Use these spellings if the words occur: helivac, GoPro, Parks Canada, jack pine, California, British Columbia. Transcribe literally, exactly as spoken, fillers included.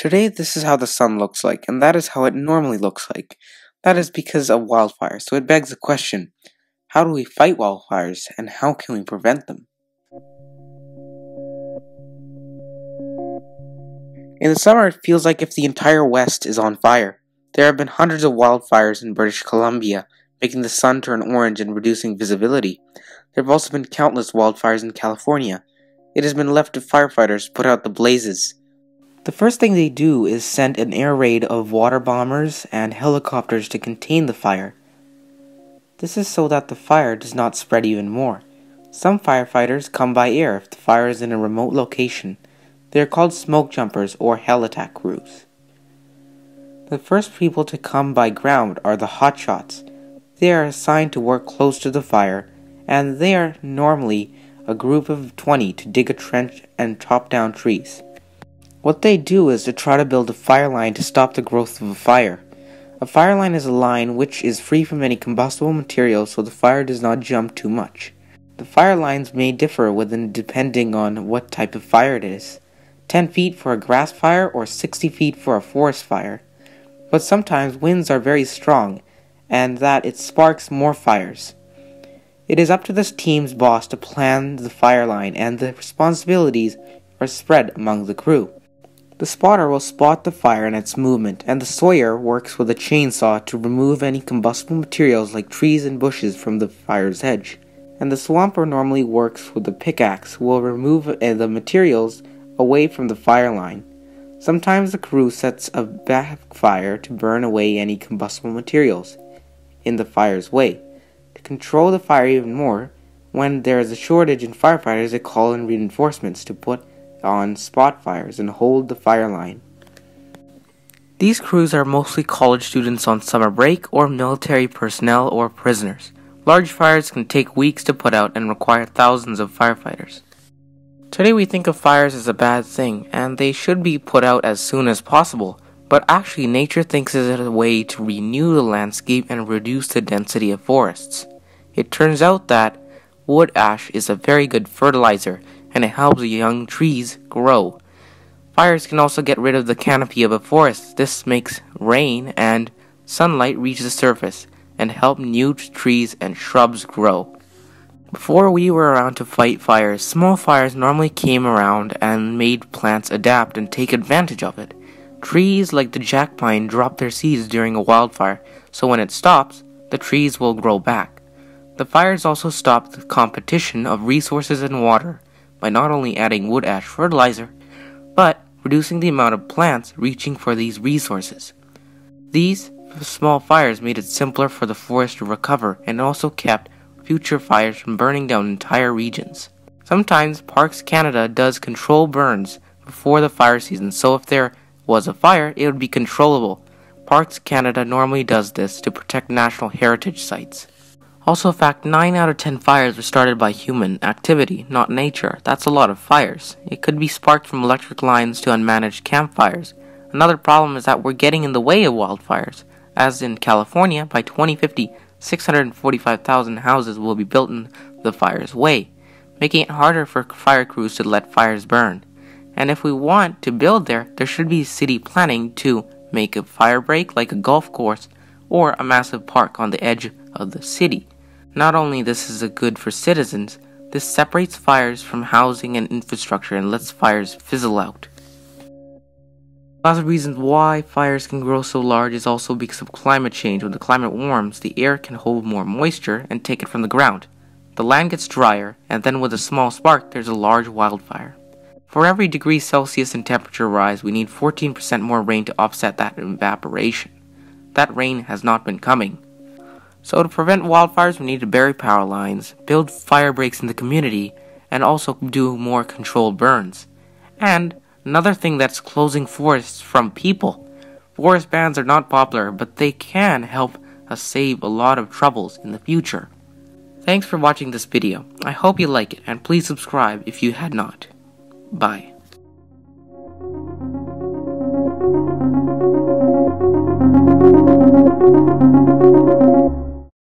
Today, this is how the sun looks like, and that is how it normally looks like. That is because of wildfires, so it begs the question, how do we fight wildfires, and how can we prevent them? In the summer, it feels like if the entire West is on fire. There have been hundreds of wildfires in British Columbia, making the sun turn orange and reducing visibility. There have also been countless wildfires in California. It has been left to firefighters to put out the blazes. The first thing they do is send an air raid of water bombers and helicopters to contain the fire. This is so that the fire does not spread even more. Some firefighters come by air if the fire is in a remote location. They are called smoke jumpers or helivac crews. The first people to come by ground are the hotshots. They are assigned to work close to the fire, and they are normally a group of twenty to dig a trench and chop down trees. What they do is to try to build a fire line to stop the growth of a fire. A fire line is a line which is free from any combustible material so the fire does not jump too much. The fire lines may differ within depending on what type of fire it is. ten feet for a grass fire or sixty feet for a forest fire. But sometimes winds are very strong and that it sparks more fires. It is up to this team's boss to plan the fire line and the responsibilities are spread among the crew. The spotter will spot the fire and its movement, and the sawyer works with a chainsaw to remove any combustible materials like trees and bushes from the fire's edge. And the swamper normally works with a pickaxe, who will remove the materials away from the fire line. Sometimes the crew sets a backfire to burn away any combustible materials in the fire's way. To control the fire even more, when there is a shortage in firefighters, they call in reinforcements to put on spot fires and hold the fire line. These crews are mostly college students on summer break or military personnel or prisoners. Large fires can take weeks to put out and require thousands of firefighters. Today we think of fires as a bad thing and they should be put out as soon as possible, but actually nature thinks of it as a way to renew the landscape and reduce the density of forests. It turns out that wood ash is a very good fertilizer and it helps young trees grow. Fires can also get rid of the canopy of a forest. This makes rain and sunlight reach the surface and help new trees and shrubs grow. Before we were around to fight fires, small fires normally came around and made plants adapt and take advantage of it. Trees like the jack pine drop their seeds during a wildfire, so when it stops, the trees will grow back. The fires also stop the competition of resources and water by not only adding wood ash fertilizer, but reducing the amount of plants reaching for these resources. These small fires made it simpler for the forest to recover and also kept future fires from burning down entire regions. Sometimes Parks Canada does control burns before the fire season, so if there was a fire, it would be controllable. Parks Canada normally does this to protect national heritage sites. Also, fact, nine out of ten fires were started by human activity, not nature. That's a lot of fires. It could be sparked from electric lines to unmanaged campfires. Another problem is that we're getting in the way of wildfires. As in California, by twenty fifty, six hundred forty-five thousand houses will be built in the fire's way, making it harder for fire crews to let fires burn. And if we want to build there, there should be city planning to make a fire break like a golf course or a massive park on the edge of the city. Not only this is a good for citizens, this separates fires from housing and infrastructure and lets fires fizzle out. Lots of reasons why fires can grow so large is also because of climate change. When the climate warms, the air can hold more moisture and take it from the ground. The land gets drier, and then with a small spark, there's a large wildfire. For every degree Celsius in temperature rise, we need fourteen percent more rain to offset that evaporation. That rain has not been coming. So to prevent wildfires, we need to bury power lines, build fire breaks in the community, and also do more controlled burns. And another thing that's closing forests from people. Forest bans are not popular, but they can help us save a lot of troubles in the future. Thanks for watching this video. I hope you like it, and please subscribe if you had not. Bye.